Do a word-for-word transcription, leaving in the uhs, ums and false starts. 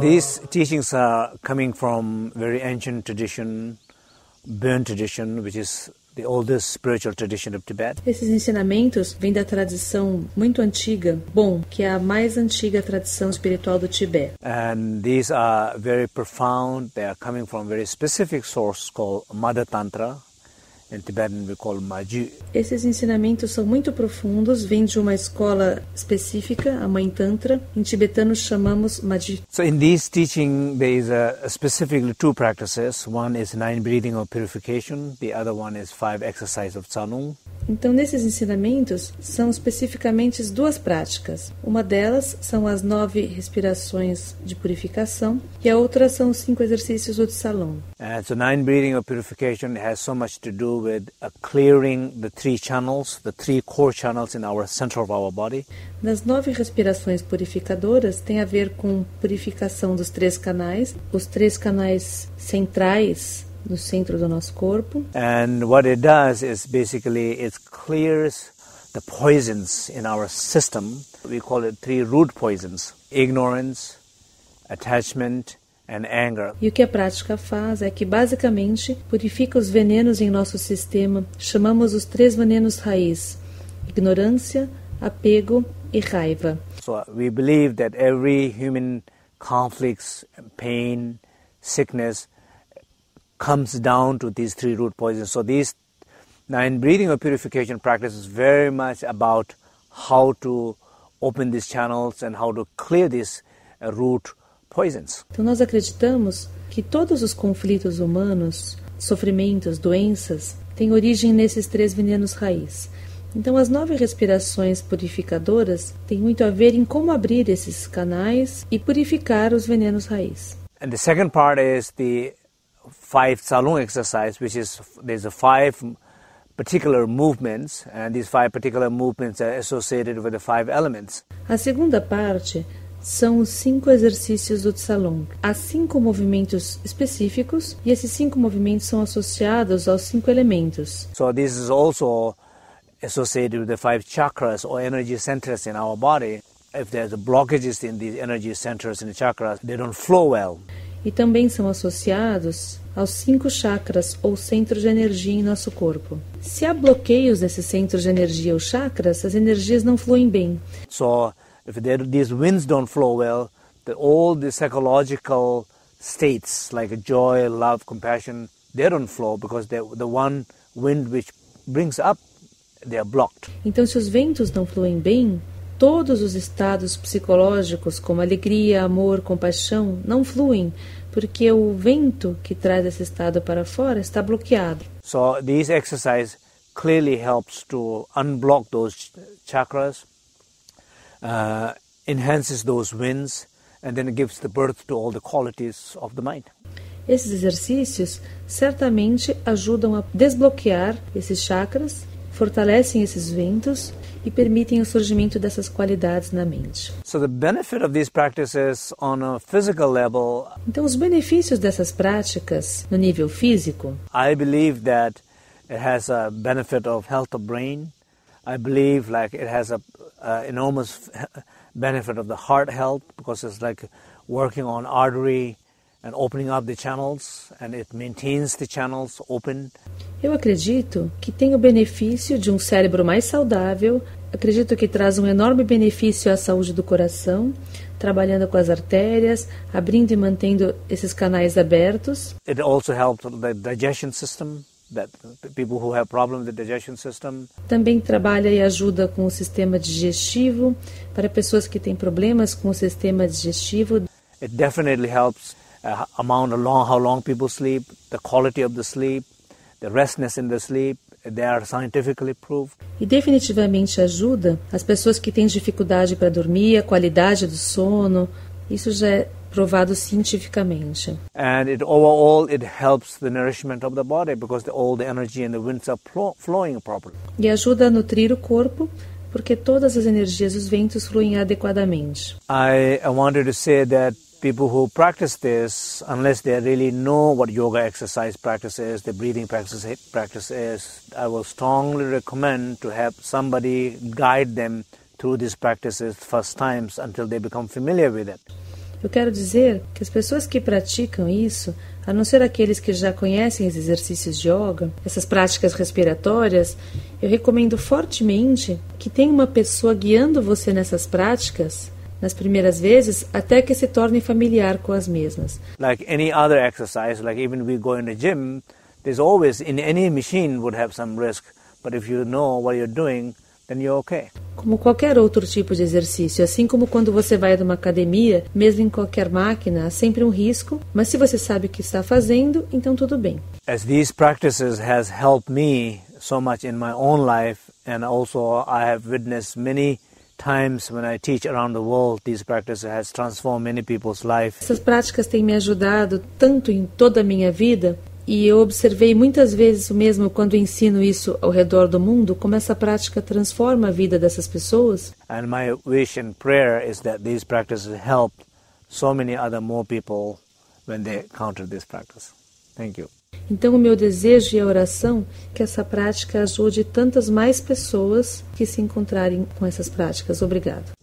These teachings are coming from very ancient tradition, Bön tradition, which is the oldest spiritual tradition of Tibet. Esses ensinamentos vêm da tradição muito antiga, Bön, que é a mais antiga tradição espiritual do Tibete. And these are very profound. They are coming from a very specific source called Mother Tantra. In Tibetan we call maji. Esses ensinamentos são muito profundos, vêm de uma escola específica, a Mãe Tantra. Em tibetano chamamos maji. So in these teaching there is a, a specifically two practices. One is nine breathing or purification, the other one is five exercise of chanung. Então nesses ensinamentos são especificamente duas práticas. Uma delas são as nove respirações de purificação e a outra são os cinco exercícios do salong. And so nine breathing or purification has so much to do with uh, clearing the three channels, the three core channels in our center of our body. Nas nove respirações purificadoras tem a ver com purificação dos três canais, os três canais centrais no centro do nosso corpo. And what it does is basically it clears the poisons in our system. We call it three root poisons: ignorance, attachment, and anger. E o que a prática faz é que basicamente purifica os venenos em nosso sistema. Chamamos os três venenos raiz: ignorância, apego e raiva. So we believe that every human conflicts, pain, sickness comes down to these three root poisons. So these nine breathing or purification practice is very much about how to open these channels and how to clear these uh, root poisons. Então nós acreditamos que todos os conflitos humanos, sofrimentos, doenças, têm origem nesses três venenos raiz. Então as nove respirações purificadoras têm muito a ver em como abrir esses canais e purificar os venenos raiz. And the second part is the five salong exercise, which is there's a five particular movements, and these five particular movements are associated with the five elements. A segunda parte são os cinco exercícios do salong. Há cinco movimentos específicos e esses cinco movimentos são associados aos cinco elementos. So this is also associated with the five chakras or energy centers in our body. If there's blockages in these energy centers in the chakras, they don't flow well. E também são associados aos cinco chakras ou centros de energia em nosso corpo. Se há bloqueios nesses centros de energia ou chakras, as energias não fluem bem. So, if these winds don't flow well, the, all the psychological states like joy, love, compassion, they don't flow because the one wind which brings up, they are blocked. Então, se os ventos não fluem bem, todos os estados psicológicos, como alegria, amor, compaixão, não fluem, porque o vento que traz esse estado para fora está bloqueado. So these exercise clearly helps to unblock those chakras, uh, enhances those winds, and then it gives the birth to all the qualities of the mind. Esses exercícios certamente ajudam a desbloquear esses chakras, fortalecem esses ventos e permitem o surgimento dessas qualidades na mente. So the benefit of these practices on a physical level. Então os benefícios dessas práticas no nível físico. I believe that it has a benefit of health of brain. I believe like it has a, a enormous benefit of the heart health because it's like working on artery and opening up the channels, and it maintains the channels open. Eu acredito que tem o benefício de um cérebro mais saudável, acredito que traz um enorme benefício à saúde do coração, trabalhando com as artérias, abrindo e mantendo esses canais abertos. It also helps the digestion system, that people who have problems with the digestion system. Também trabalha e ajuda com o sistema digestivo, para pessoas que têm problemas com o sistema digestivo. It definitely helps Uh, amount of long, how long people sleep, the quality of the sleep, the restfulness in the sleep, they are scientifically proved. E definitivamente ajuda as pessoas que têm dificuldade para dormir, a qualidade do sono, isso já é provado cientificamente. And it overall it helps the nourishment of the body because the, all the energy and the winds are flowing properly. E ajuda a nutrir o corpo porque todas as energias, os ventos fluem adequadamente. I, I wanted to say that people who practice this, unless they really know what yoga exercise practice is, the breathing practice, practice is, I will strongly recommend to have somebody guide them through these practices first times until they become familiar with it. Eu quero dizer que as pessoas que praticam isso, a não ser aqueles que já conhecem os exercícios de yoga, essas práticas respiratórias, eu recomendo fortemente que tenha uma pessoa guiando você nessas práticas nas primeiras vezes até que se torne familiar com as mesmas. Like any other exercise, like even we go in the gym, there's always in any machine would have some risk, but if you know what you're doing, then you're okay. Como qualquer outro tipo de exercício, assim como quando você vai a uma academia, mesmo em qualquer máquina, há sempre um risco, mas se você sabe o que está fazendo, então tudo bem. As these practices has helped me so much in my own life, and also I have witnessed many times when I teach around the world, these practices has transformed many people's lives. Essas práticas têm me ajudado tanto em toda a minha vida, e eu observei muitas vezes o mesmo quando ensino isso ao redor do mundo, como essa prática transforma a vida dessas pessoas. And my wish and prayer is that these practices help so many other more people when they encounter this practice. Thank you. Então, o meu desejo e a oração que essa prática ajude tantas mais pessoas que se encontrarem com essas práticas. Obrigado.